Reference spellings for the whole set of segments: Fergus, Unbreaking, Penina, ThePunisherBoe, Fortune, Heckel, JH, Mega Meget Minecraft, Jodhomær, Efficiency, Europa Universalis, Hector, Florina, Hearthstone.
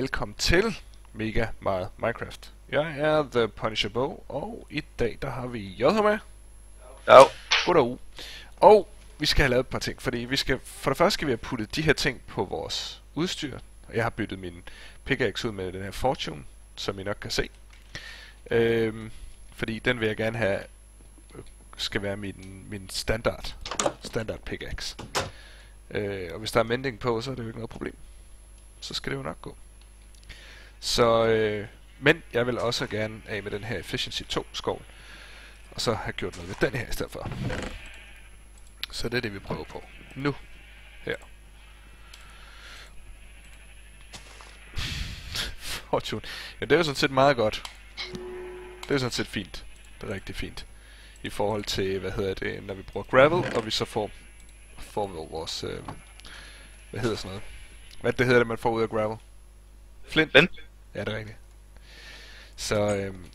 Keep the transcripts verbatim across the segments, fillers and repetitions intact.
velkommen til Mega Meget Minecraft. Jeg er ThePunisherBoe, og i dag der har vi Jodhomær. Ja. Goddag. Og vi skal have lavet et par ting, fordi vi skal, for det første skal vi have puttet de her ting på vores udstyr. Jeg har byttet min pickaxe ud med den her Fortune, som I nok kan se. Øhm, fordi den vil jeg gerne have, skal være min, min standard, standard pickaxe. Øh, og hvis der er mending på, så er det jo ikke noget problem. Så skal det jo nok gå. Så, øh, men jeg vil også gerne af med den her Efficiency to skål, og så have gjort noget ved den her i stedet for. Så det er det, vi prøver på nu. Her. Fortune. Ja, det er jo sådan set meget godt. Det er jo sådan set fint. Det er rigtig fint. I forhold til, hvad hedder det, når vi bruger gravel, og vi så får, får vi vores, øh, hvad hedder sådan noget? Hvad det hedder det, man får ud af gravel? Flint? Flint? Ja, det er rigtigt. Så, øhm,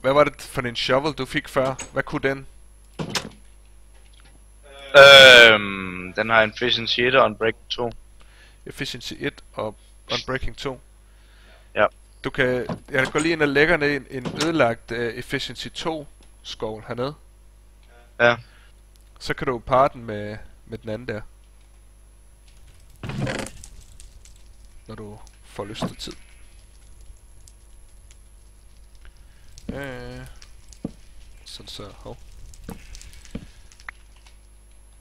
hvad var det for en shovel, du fik før? Hvad kunne den? Øhm, den har en Efficiency et og Unbreaking to. Efficiency et og Unbreaking to? Ja. Du kan, jeg går lige ind og lægger ned en, en ødelagt uh, Efficiency to skål hernede. Ja. Så kan du parre den med, med den anden der, når du får lyst til tid. Øh, sådan så, hov.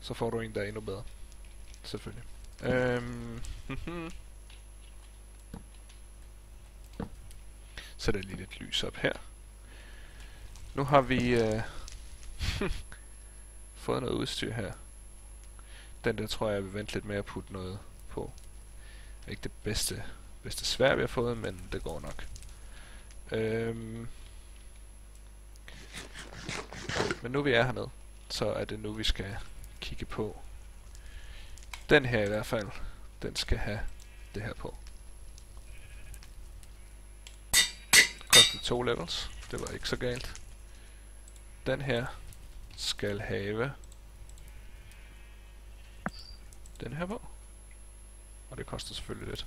Så får du en, der er endnu bedre. Selvfølgelig. Øhm, mm-hmm. Så er der lige lidt lys op her. Nu har vi øh, fået noget udstyr her. Den der tror jeg, jeg vil vente lidt med at putte noget på. Ikke det bedste, bedste svær, vi har fået, men det går nok. Øhm. Men nu vi er hernede, så er det nu, vi skal kigge på. Den her i hvert fald, den skal have det her på. Det kostede to levels, det var ikke så galt. Den her skal have den her på. Og det koster selvfølgelig lidt.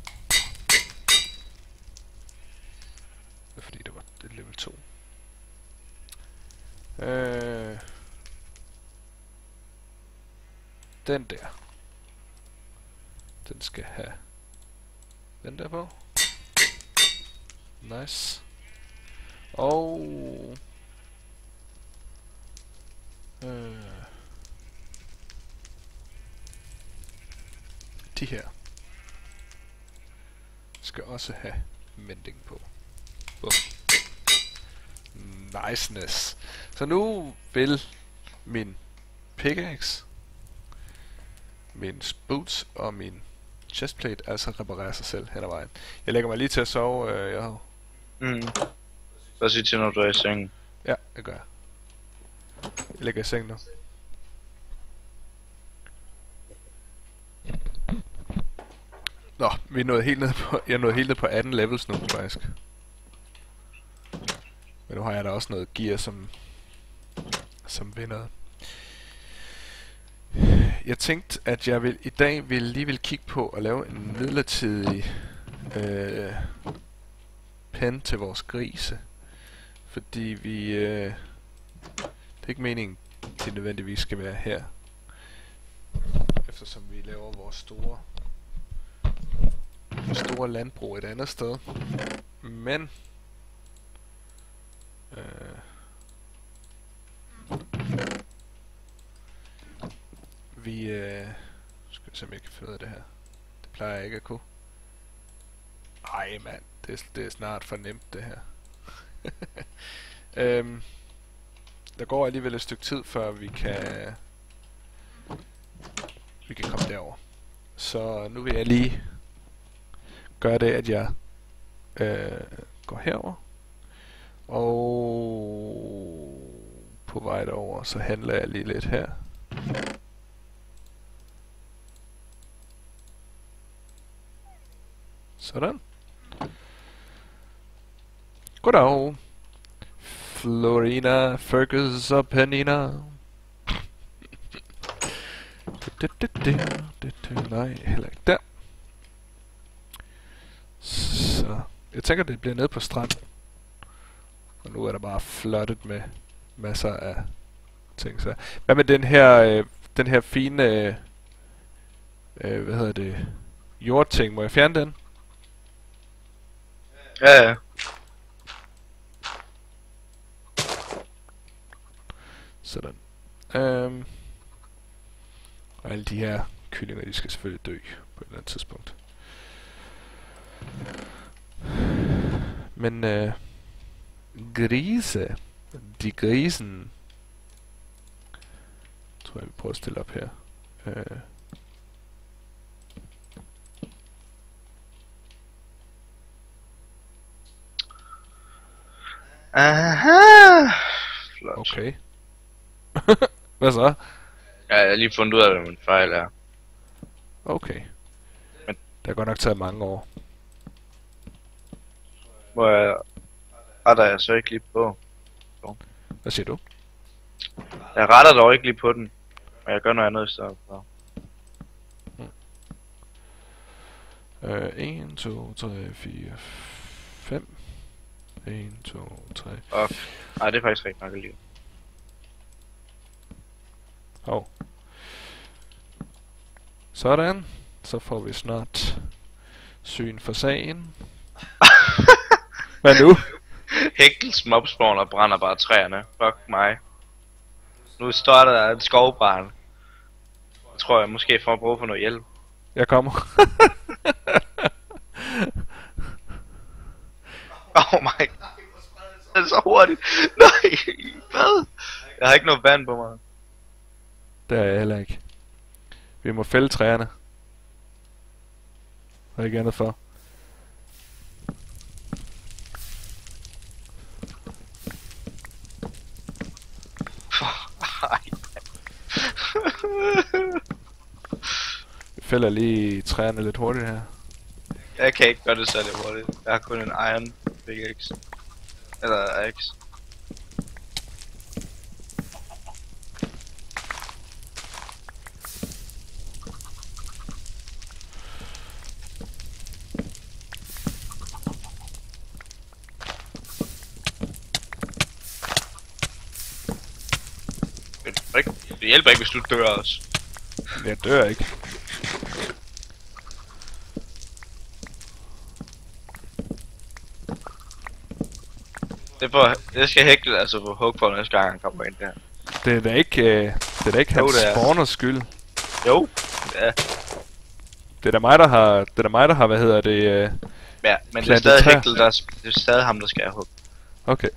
Det er fordi det var et level to. Øh. Den der. Den skal have den der på. Nice. Og øh. de her skal også have mending på. Boom. Niceness. Så nu vil min pickaxe, min boots og min chestplate altså reparere sig selv hen ad vejen. Jeg lægger mig lige til at sove, øh, jeg har. Mm. Hvad siger til, når du er i sengen? Ja, det gør jeg. Jeg ligger i sengen nu. Nå, vi er nået helt ned på, jeg er nået helt ned på atten levels nu, faktisk. Men nu har jeg da også noget gear, som, som vinder. Jeg tænkte, at jeg vil, i dag vil, lige vil kigge på at lave en midlertidig øh, pen til vores grise. Fordi vi, øh, det er ikke meningen, at det nødvendigvis skal være her. Eftersom vi laver vores store... store landbrug et andet sted, men øh, vi øh, skal vi se om jeg kan finde ud af det her. Det plejer jeg ikke at kunne. Ej mand, det, det er snart for nemt det her. øhm, der går alligevel et stykke tid før vi kan vi kan komme derover. Så nu vil jeg lige gør det, at jeg øh, går herover og på vej derover, så handler jeg lige lidt her. Sådan. Goddag. Florina, Fergus og Penina. Det, det, det, det, det, nej, heller ikke der. Så jeg tænker, det bliver nede på stranden. Og nu er der bare flottet med masser af ting. Så hvad med den her, øh, den her fine, øh, øh, hvad hedder det, jordting? Må jeg fjerne den? Ja, ja. Sådan. Øhm. Og alle de her kyllinger, de skal selvfølgelig dø på et eller andet tidspunkt. Men øh, grise, de grisen, tror jeg vi prøver at stille op her. Øh. Aha! Flot. Okay. Hvad så? Ja, jeg har lige fundet ud af, hvad min fejl er. Okay. Men det har godt nok taget mange år. Hvor jeg... retter jeg så ikke lige på. Så. Hvad siger du? Jeg retter dog ikke lige på den. Og jeg gør noget andet i stedet for. en, to, tre, fire, fem. en, to, tre. Okay. Nej, det er faktisk rigtig nok alligevel. Hov. Sådan. Så får vi snart syn for sagen. Hvad nu? Hekkels mobspawner brænder bare træerne. Fuck mig. Nu står der en skovbrand. Jeg tror jeg måske får brug for noget hjælp. Jeg kommer. Oh my god. Det er så hurtigt. Nej, hvad? Jeg har ikke noget vand på mig. Det er jeg heller ikke. Vi må fælde træerne. Der er ikke andet for. Vi fælder lige træerne lidt hurtigt her. Jeg kan ikke gøre det særlig hurtigt. Jeg har kun en iron pickaxe. Eller axe. Det hjælper ikke, hvis du dør også. Jeg dør ikke. Det, for, det skal Heckel altså på hug på næste gang, han kommer ind der. Det er da ikke, øh, det er da ikke jo, hans spawners skyld. Jo, ja. Det er da mig, der har, det er da mig, der har, hvad hedder det, øh, ja, men det er stadig Heckel, der er, det er stadig ham, der skal have hug. Okay.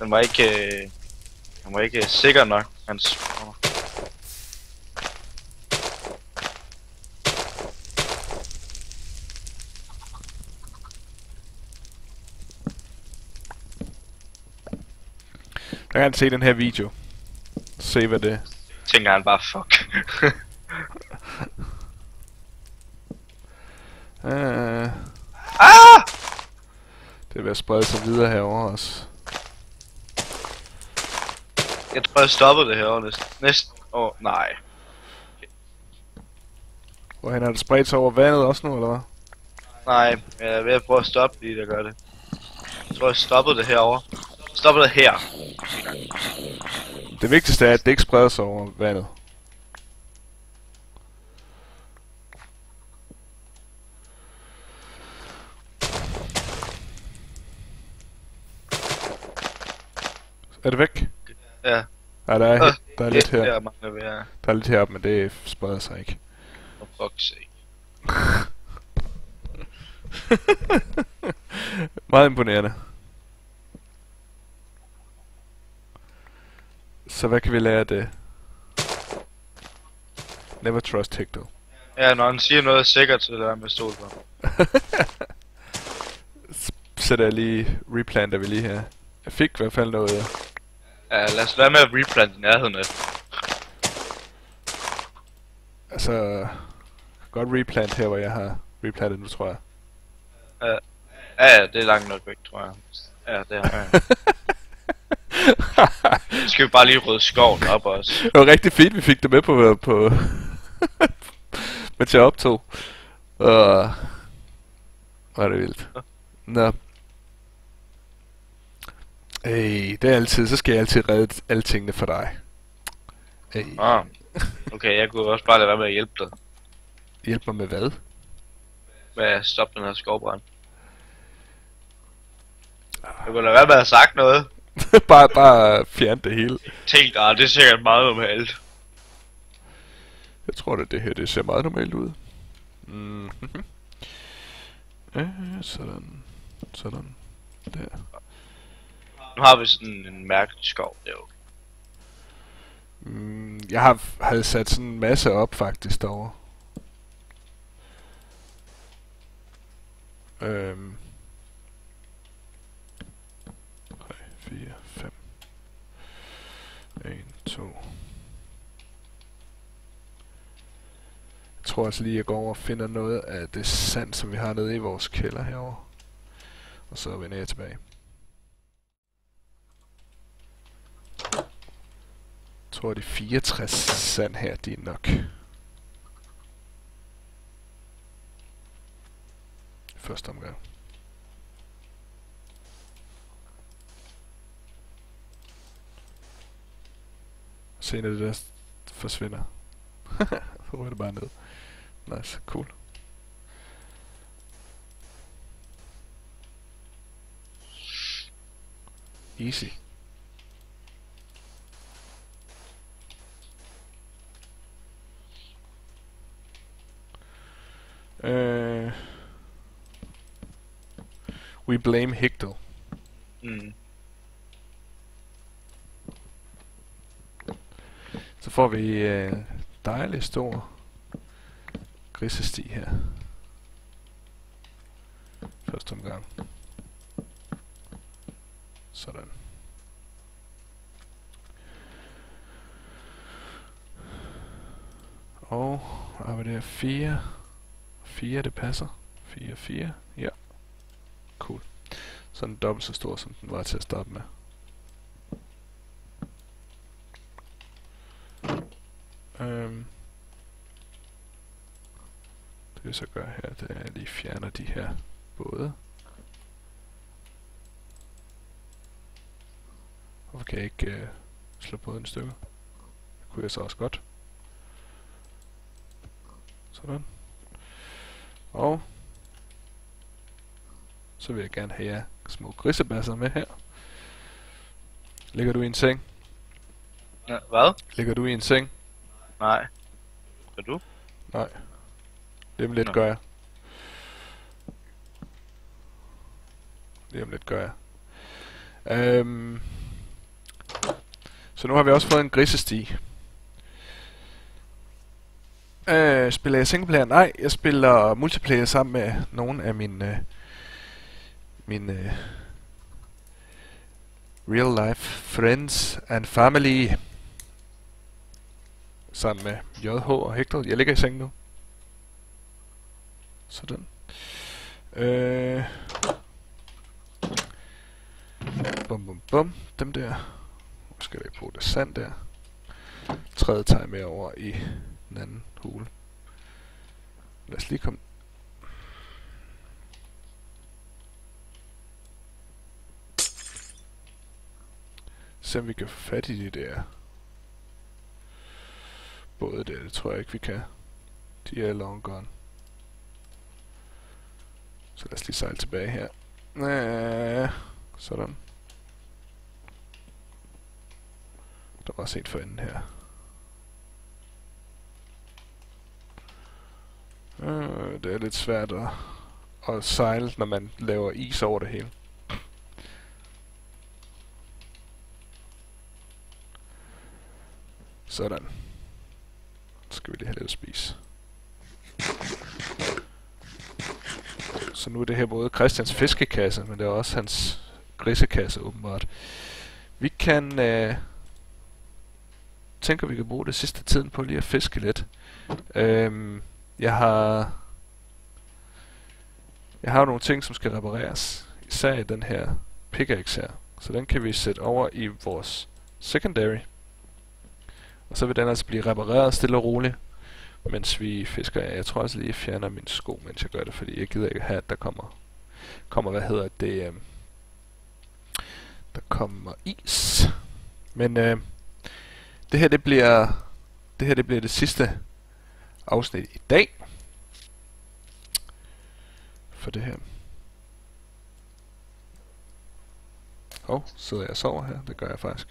Den var ikke, øh, han var ikke sikker nok, hans... Oh. Jeg kan se den her video. Se hvad det... Tænker han bare, fuck. uh. ah! Det er ved at sprede sig videre herovre også. Jeg tror jeg stoppede det her næsten. Næsten åh, oh, nej. Hvor han har det spredt sig over vandet også nu, eller hvad? Nej, jeg er ved at prøve at stoppe lige, der gør det. Jeg tror jeg stoppede det herovre. Stoppede det her. Det vigtigste er, at det ikke spreder sig over vandet. Er det væk? Ja. Ja, der er, der er lidt her. Der er lidt heroppe, men det spreder sig ikke. For fuck's sake. Meget imponerende. Så hvad kan vi lære af det? Never trust Hector. Ja, når han siger noget sikkert, så lader han med stol på. Sætter jeg lige... replanter vi lige her. Jeg fik i hvert fald noget... Ja. Ja, lad os være med at replante i nærheden af. Altså... godt replant her, hvor jeg har replantet nu, tror jeg. Ja, ja, det er langt nok væk, tror jeg. Ja, det har jeg. Så skal vi bare lige rydde skoven op også. Det var rigtig fedt, vi fik det med på, på mens jeg optog. Uh, var det vildt. Nå. Ej, det er altid, så skal jeg altid redde alle tingene for dig. Ej. Ah, okay, jeg kunne også bare lade være med at hjælpe dig. Hjælpe mig med hvad? Med at stoppe den her skovbrand. Jeg kunne lade være med at have sagt noget. bare, bare fjerne det hele. Tænk dig, det er sikkert meget normalt. Jeg tror da, det her det ser meget normalt ud. Mm. Ja, sådan. Sådan. Der. Nu har vi sådan en mærket skov, det er okay. Mm, jeg har havde sat sådan en masse op faktisk derovre. Øhm. tre, fire, fem. en, to. Jeg tror altså lige, jeg går over og finder noget af det sand, som vi har nede i vores kælder herovre. Og så vender jeg tilbage. Jeg tror, det er fireogtres sand her, det er nok. Første omgang. Se når det der forsvinder. Så ryger det bare ned. Nice, cool. Easy. Uh, we blame Hector. Mm. Så får vi uh, dejlig stor grisesti her. Første omgang. Sådan. Og arbejder fire. fire, det passer. fire, fire. Ja. Cool. Så den dobbelt så stor, som den var til at starte med. Øhm. Det vi så gør her, det er, at jeg lige fjerner de her både. Hvorfor kan jeg ikke øh, slå båden i stykker? Det kunne jeg så også godt. Sådan. Og så vil jeg gerne have jer små grisebasser med her. Ligger du i en seng? Ja, hvad? Ligger du i en seng? Nej. Gør du? Nej. Lige om lidt Nå. gør jeg. Lige om lidt gør jeg. Øhm. Så nu har vi også fået en grisesti. Øh, spiller jeg singleplayer? Nej, jeg spiller multiplayer sammen med nogle af mine øh, mine øh, real life friends and family. Sammen med J H og Hector. Jeg ligger i seng nu. Sådan. Øh. Bum bum bum. Dem der. Nu skal jeg bruge det sand der. Tredje tager jeg med over i den anden hule. Lad os lige komme. Se om vi kan få fat i det der. Både der, det tror jeg ikke vi kan. De er long gone. Så lad os lige sejle tilbage her. Næh, sådan. Der var set for enden her. Øh, det er lidt svært at, at sejle, når man laver is over det hele. Sådan. Så skal vi lige have lidt at spise. Så nu er det her både Christians fiskekasse, men det er også hans grisekasse åbenbart. Vi kan... Øh, tænker vi kan bruge det sidste tiden på lige at fiske lidt. Øhm, jeg har... Jeg har nogle ting, som skal repareres. Især i den her pickaxe her, Så den kan vi sætte over i vores secondary. Og så vil den altså blive repareret stille og roligt, mens vi fisker. Jeg tror også lige, jeg fjerner min sko, mens jeg gør det, fordi jeg gider ikke have, at der kommer, kommer hvad hedder det, øh, der kommer is. Men øh, det her, det bliver, det her, det bliver det sidste afsnit i dag. For det her. Hov, sidder jeg og sover her? Det gør jeg faktisk.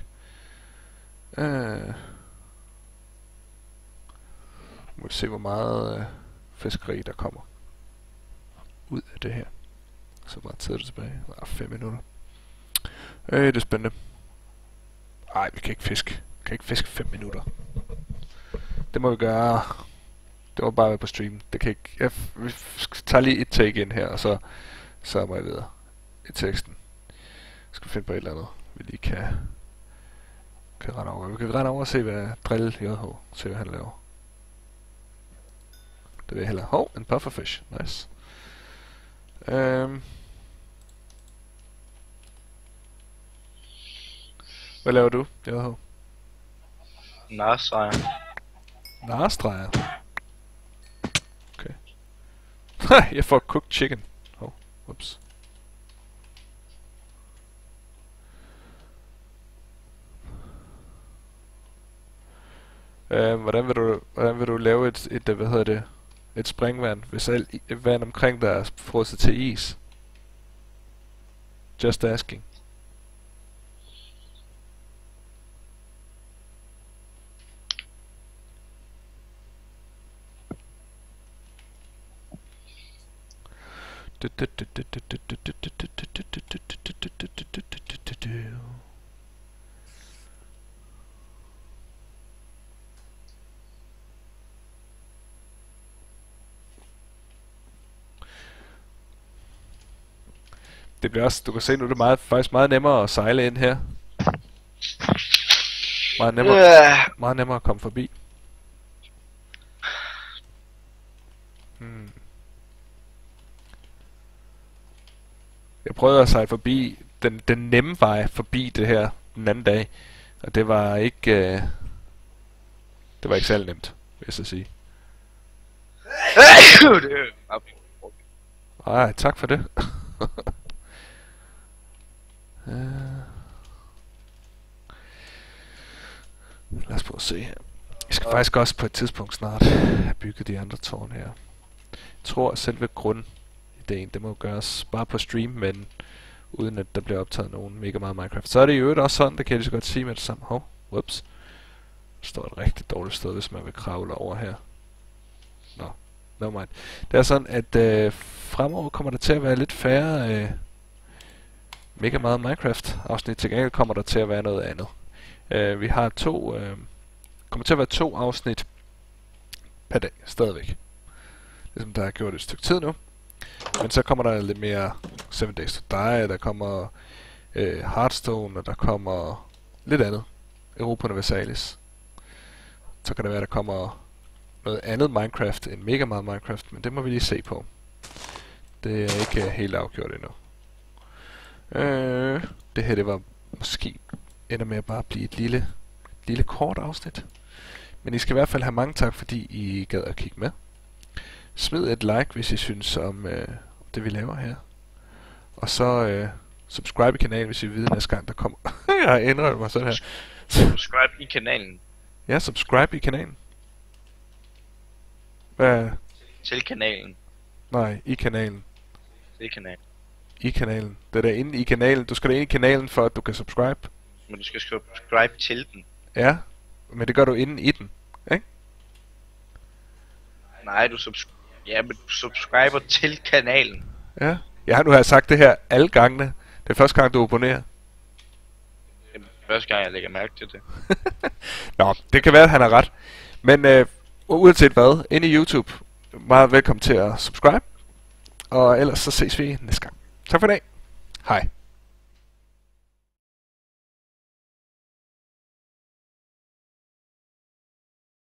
Øh... Vi må se, hvor meget øh, fiskeri der kommer ud af det her. Så meget tid er det tilbage. Ah, fem minutter. Øh, det er spændende. Ej, vi kan ikke fiske. Vi kan ikke fiske fem minutter. Det må vi gøre. Det må bare være på streamen. Det kan ikke... Jeg vi tager lige et take ind her, og så, så må jeg videre i teksten. Så skal vi finde på et eller andet, vi lige kan, kan rende over. Vi kan rende over og se, hvad drille J H, se hvad han laver. Det vil jeg hellere. Hov, en pufferfish. Nice. Um. Hvad laver du, J H? Narstreger. Narstreger? Okay. Jeg får cooked chicken. Hov, whoops. Uh, hvordan, vil du, hvordan vil du lave et, et, et hvad hedder det, et springvand, hvis alt vand omkring der er frosset til is? Just asking. Det bliver også, du kan se nu, det er meget, faktisk meget nemmere at sejle ind her. Meget nemmere, øh. meget nemmere at komme forbi. Hmm. Jeg prøvede at sejle forbi den, den nemme vej forbi det her den anden dag, og det var ikke, øh, det var ikke særlig nemt, vil jeg så sige. Ej, tak for det. Uh. Lad os prøve at se her. Jeg skal faktisk også på et tidspunkt snart have bygget de andre tårne her. Jeg tror at selve grundideen, det må gøres bare på stream, men uden at der bliver optaget nogen mega meget Minecraft. Så er det i øvrigt også sådan, der kan jeg lige så godt sige med det samme. Hov, whoops. Der står et rigtig dårligt sted, hvis man vil kravle over her. Nå, never mind. Det er sådan, at øh, fremover kommer der til at være lidt færre... Øh, Mega Meget Minecraft afsnit. Til gengæld kommer der til at være noget andet. Uh, vi har to, uh, kommer til at være to afsnit per dag, stadigvæk. Ligesom der har gjort et stykke tid nu. Men så kommer der lidt mere Seven Days to Die, der kommer uh, Hearthstone, og der kommer lidt andet. Europa Universalis. Så kan det være, der kommer noget andet Minecraft end Mega Meget Minecraft, men det må vi lige se på. Det er ikke uh, helt afgjort endnu. Øh, det her, det var måske ender med at bare blive et lille, lille kort afsnit. Men I skal i hvert fald have mange tak, fordi I gad at kigge med. Smid et like, hvis I synes om øh, det, vi laver her. Og så øh, subscribe i kanalen, hvis I vil vide næste gang, der kommer... Jeg har indrømt mig sådan her. Subscribe i kanalen? Ja, subscribe i kanalen. Hvad? Til kanalen. Nej, i kanalen. Til kanalen. I kanalen. Det er der inde i kanalen. Du skal da ind i kanalen, for at du kan subscribe. Men du skal subscribe til den. Ja, men det gør du inde i den, ikke? Nej, du subscriber. Ja, men du subscriber til kanalen. Ja. Jeg har nu har sagt det her alle gangene. Det er første gang, du abonnerer. Det er første gang, jeg lægger mærke til det. Nå, det kan være, at han har ret. Men øh, uanset hvad, inde i YouTube, meget velkommen til at subscribe. Og ellers så ses vi næste gang. Tak for i dag. Hej.